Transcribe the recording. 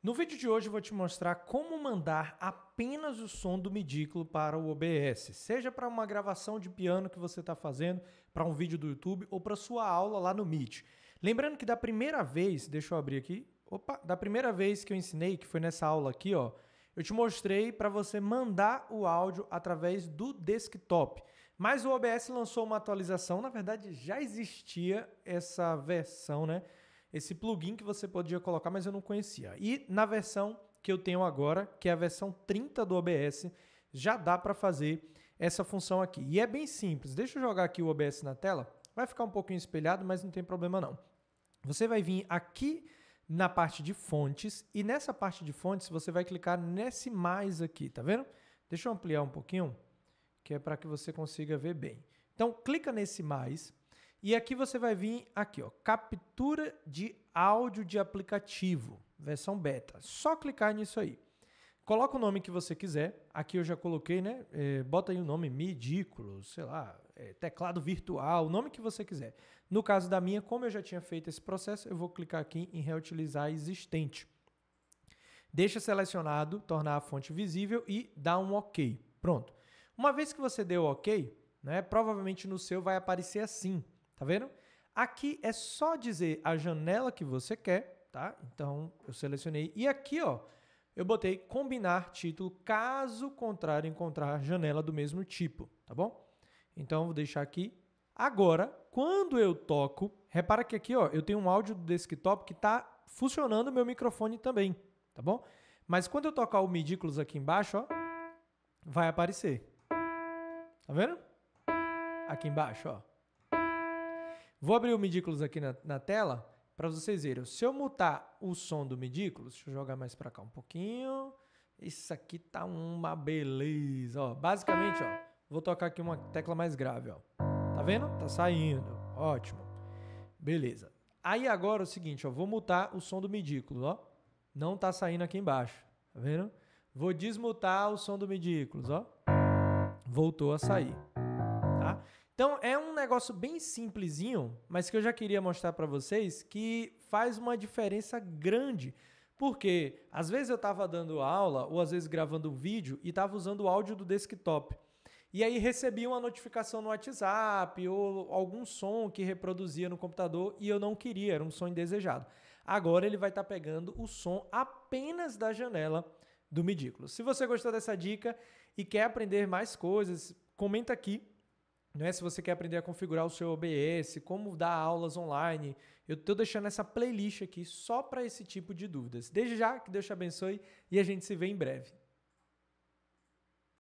No vídeo de hoje eu vou te mostrar como mandar apenas o som do midículo para o OBS, seja para uma gravação de piano que você está fazendo, para um vídeo do YouTube ou para sua aula lá no Meet. Lembrando que da primeira vez, deixa eu abrir aqui, da primeira vez que eu ensinei, que foi nessa aula aqui, ó, eu te mostrei para você mandar o áudio através do desktop. Mas o OBS lançou uma atualização, na verdade já existia essa versão, né? Esse plugin que você podia colocar, mas eu não conhecia. E na versão que eu tenho agora, que é a versão 30 do OBS, já dá para fazer essa função aqui. E é bem simples. Deixa eu jogar aqui o OBS na tela. Vai ficar um pouquinho espelhado, mas não tem problema não. Você vai vir aqui na parte de fontes e nessa parte de fontes você vai clicar nesse mais aqui, tá vendo? Deixa eu ampliar um pouquinho, que é para que você consiga ver bem. Então, clica nesse mais. E aqui você vai vir aqui, ó, captura de áudio de aplicativo, versão beta. Só clicar nisso aí. Coloca o nome que você quiser. Aqui eu já coloquei, né? Bota aí o nome MIDICULOUS, sei lá, teclado virtual, o nome que você quiser. No caso da minha, como eu já tinha feito esse processo, eu vou clicar aqui em reutilizar existente. Deixa selecionado, tornar a fonte visível e dá um OK. Pronto. Uma vez que você deu OK, né, provavelmente no seu vai aparecer assim. Tá vendo? Aqui é só dizer a janela que você quer, tá? Então, eu selecionei. E aqui, ó, eu botei combinar título, caso contrário, encontrar janela do mesmo tipo, tá bom? Então, eu vou deixar aqui. Agora, quando eu toco, repara que aqui, ó, eu tenho um áudio do desktop que tá funcionando o meu microfone também, tá bom? Mas quando eu tocar o MIDICULOUS aqui embaixo, ó, vai aparecer. Tá vendo? Aqui embaixo, ó. Vou abrir o MIDICULOUS aqui na tela para vocês verem. Se eu mutar o som do MIDICULOUS, deixa eu jogar mais para cá um pouquinho. Isso aqui tá uma beleza. Ó, basicamente, ó, vou tocar aqui uma tecla mais grave. Ó. Tá vendo? Tá saindo. Ótimo. Beleza. Aí agora é o seguinte, ó, vou mutar o som do MIDICULOUS. Ó. Não tá saindo aqui embaixo. Tá vendo? Vou desmutar o som do MIDICULOUS. Ó. Voltou a sair. Tá? Então, é um negócio bem simplesinho, mas que eu já queria mostrar para vocês que faz uma diferença grande. Porque, às vezes eu estava dando aula ou às vezes gravando um vídeo e estava usando o áudio do desktop. E aí recebi uma notificação no WhatsApp ou algum som que reproduzia no computador e eu não queria, era um som indesejado. Agora ele vai estar pegando o som apenas da janela do MIDICULOUS. Se você gostou dessa dica e quer aprender mais coisas, comenta aqui. Né? Se você quer aprender a configurar o seu OBS, como dar aulas online, eu estou deixando essa playlist aqui só para esse tipo de dúvidas. Desde já, que Deus te abençoe e a gente se vê em breve.